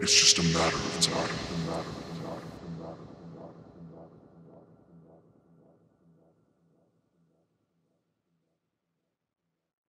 It's just a matter of time.